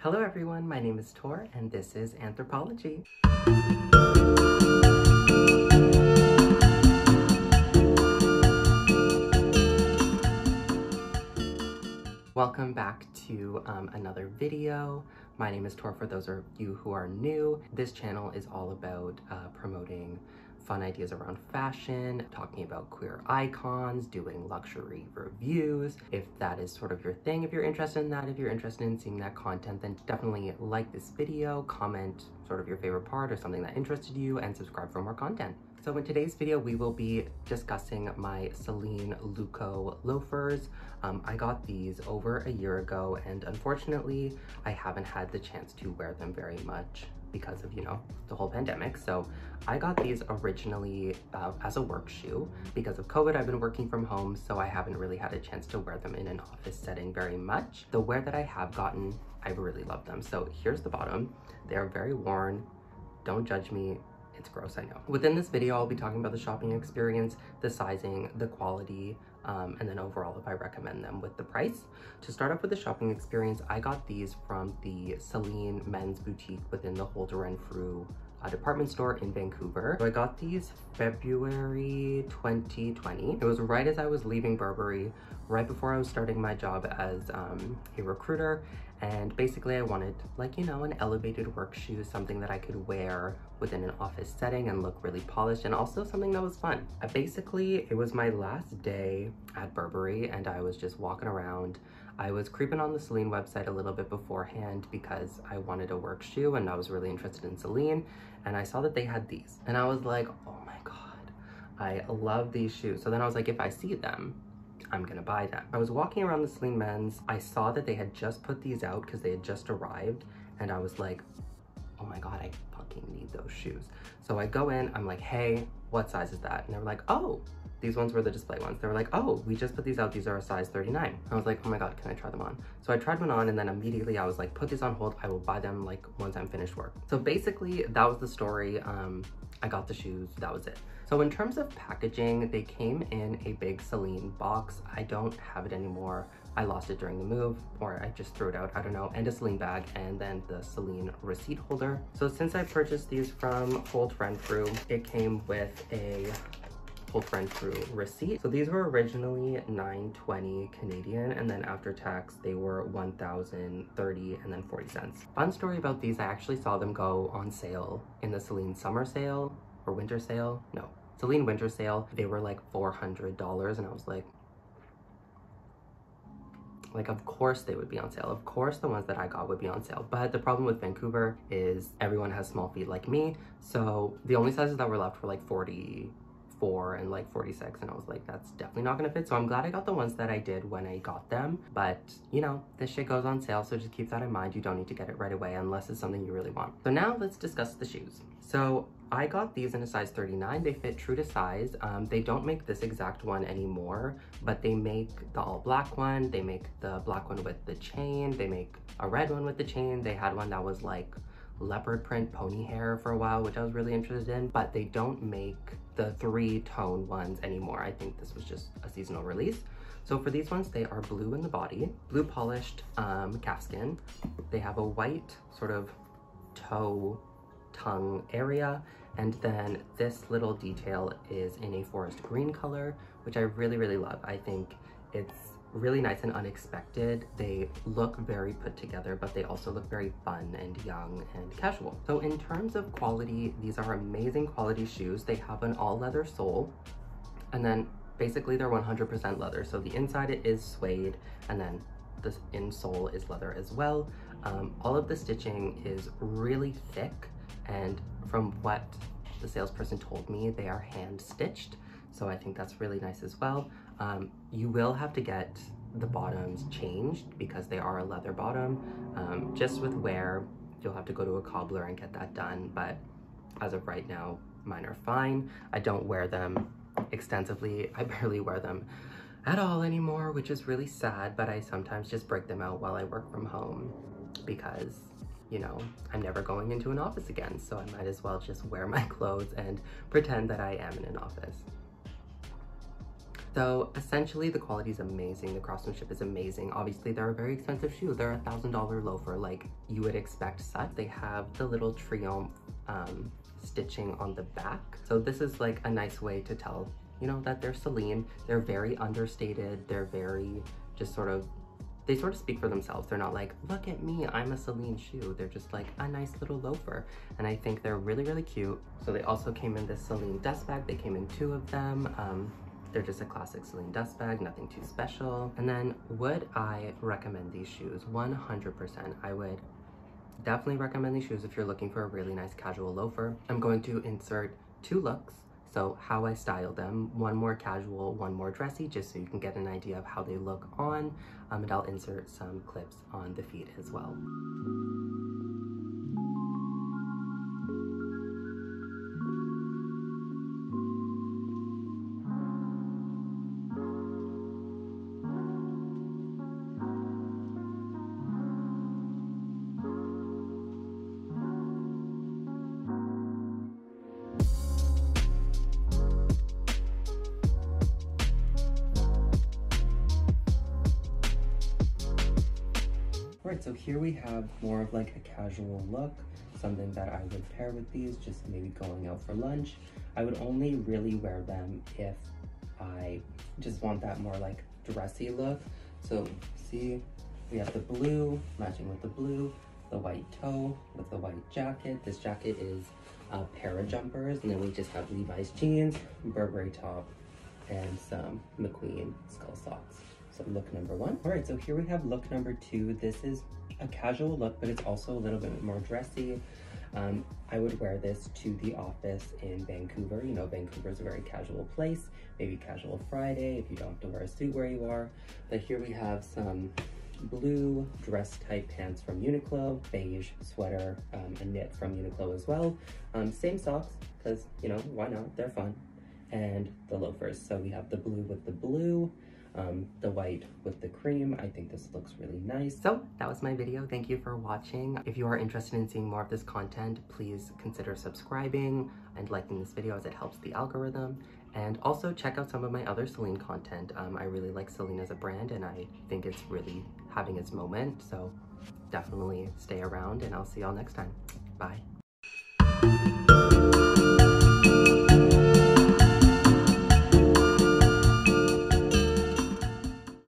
Hello everyone, my name is Tor and this is Anthropology. Welcome back to another video. My name is Tor for those of you who are new. This channel is all about promoting fun ideas around fashion, talking about queer icons, doing luxury reviews, if that is sort of your thing, if you're interested in that, if you're interested in seeing that content, then definitely like this video, comment sort of your favorite part or something that interested you, and subscribe for more content. So in today's video, we will be discussing my Celine Luco loafers. I got these over a year ago, and unfortunately, I haven't had the chance to wear them very much because of, you know, the whole pandemic. So I got these originally as a work shoe. Because of COVID, I've been working from home, so I haven't really had a chance to wear them in an office setting very much. The wear that I have gotten, I really love them. So here's the bottom. They are very worn. Don't judge me. It's gross, I know. Within this video, I'll be talking about the shopping experience, the sizing, the quality, and then overall if I recommend them with the price. To start off with the shopping experience, I got these from the Celine men's boutique within the Holt Renfrew department store in Vancouver. So I got these February 2020. It was right as I was leaving Burberry, right before I was starting my job as a recruiter. And basically I wanted, like, you know, an elevated work shoe, something that I could wear within an office setting and look really polished, and also something that was fun. Basically, it was my last day at Burberry and I was just walking around. I was creeping on the Celine website a little bit beforehand because I wanted a work shoe and I was really interested in Celine, and I saw that they had these. And I was like, oh my God, I love these shoes. So then I was like, if I see them, I'm gonna buy them. I was walking around the Celine men's, I saw that they had just put these out because they had just arrived, and I was like, oh my God, I fucking need those shoes. So I go in, I'm like, hey, what size is that? And they were like, oh, these ones were the display ones. They were like, oh, we just put these out, these are a size 39. I was like, oh my God, can I try them on? So I tried one on, and then immediately I was like, put this on hold, I will buy them like once I'm finished work. So basically that was the story. I got the shoes, that was it. So in terms of packaging, they came in a big Celine box. I don't have it anymore. I lost it during the move, or I just threw it out, I don't know, and a Celine bag, and then the Celine receipt holder. So since I purchased these from Holt Renfrew, it came with a Holt Renfrew receipt. So these were originally $9.20 Canadian, and then after tax they were $1,030 and then 40 cents. Fun story about these, I actually saw them go on sale in the Celine summer sale or winter sale. No, Celine winter sale. They were like $400, and I was like, of course they would be on sale. Of course the ones that I got would be on sale. But the problem with Vancouver is everyone has small feet like me. So the only sizes that were left were like 44 and like 46, and I was like, that's definitely not gonna fit. So I'm glad I got the ones that I did when I got them, but you know, this shit goes on sale, so just keep that in mind. You don't need to get it right away unless it's something you really want. So now let's discuss the shoes. So I got these in a size 39. They fit true to size. They don't make this exact one anymore, but they make the all black one, they make the black one with the chain, they make a red one with the chain. They had one that was like leopard print pony hair for a while, which I was really interested in, but they don't make the three-tone ones anymore. I think this was just a seasonal release. So for these ones, they are blue in the body, blue polished calfskin. They have a white sort of toe tongue area, and then this little detail is in a forest green color, which I really love. I think it's really nice and unexpected. They look very put together, but they also look very fun and young and casual. So in terms of quality, these are amazing quality shoes. They have an all leather sole, and then basically they're 100% leather. So the inside it is suede, and then the insole is leather as well. All of the stitching is really thick, and from what the salesperson told me, they are hand stitched. So I think that's really nice as well. You will have to get the bottoms changed because they are a leather bottom. Just with wear, you'll have to go to a cobbler and get that done. But as of right now, mine are fine. I don't wear them extensively. I barely wear them at all anymore, which is really sad, but I sometimes just break them out while I work from home because, you know, I'm never going into an office again. So I might as well just wear my clothes and pretend that I am in an office. So essentially the quality is amazing, the craftsmanship is amazing. Obviously they're a very expensive shoe, they're a $1,000 loafer, like you would expect such. They have the little Triomphe stitching on the back. So this is like a nice way to tell, you know, that they're Celine. They're very understated, they're very just sort of, they sort of speak for themselves. They're not like, look at me, I'm a Celine shoe. They're just like a nice little loafer. And I think they're really, really cute. So they also came in this Celine dust bag. They came in 2 of them. They're just a classic Celine dust bag, nothing too special. And then would I recommend these shoes? 100%. I would definitely recommend these shoes if you're looking for a really nice casual loafer. I'm going to insert 2 looks. So how I style them, one more casual, one more dressy, just so you can get an idea of how they look on, and I'll insert some clips on the feet as well. So here we have more of like a casual look, something that I would pair with these, just maybe going out for lunch. I would only really wear them if I just want that more like dressy look. So see, we have the blue matching with the blue, the white toe with the white jacket. This jacket is a pair of jumpers, and then we just have Levi's jeans, Burberry top, and some McQueen skull socks. So look number 1. All right, so here we have look number 2. This is a casual look, but it's also a little bit more dressy. I would wear this to the office in Vancouver. You know, Vancouver is a very casual place, maybe casual Friday, if you don't have to wear a suit where you are. But here we have some blue dress type pants from Uniqlo, beige sweater, a knit from Uniqlo as well. Same socks, because, you know, why not? They're fun. And the loafers. So we have the blue with the blue, the white with the cream. I think this looks really nice. So that was my video. Thank you for watching. If you are interested in seeing more of this content, please consider subscribing and liking this video, as it helps the algorithm. And also check out some of my other Celine content. I really like Celine as a brand, and I think it's really having its moment. So definitely stay around, and I'll see y'all next time. Bye.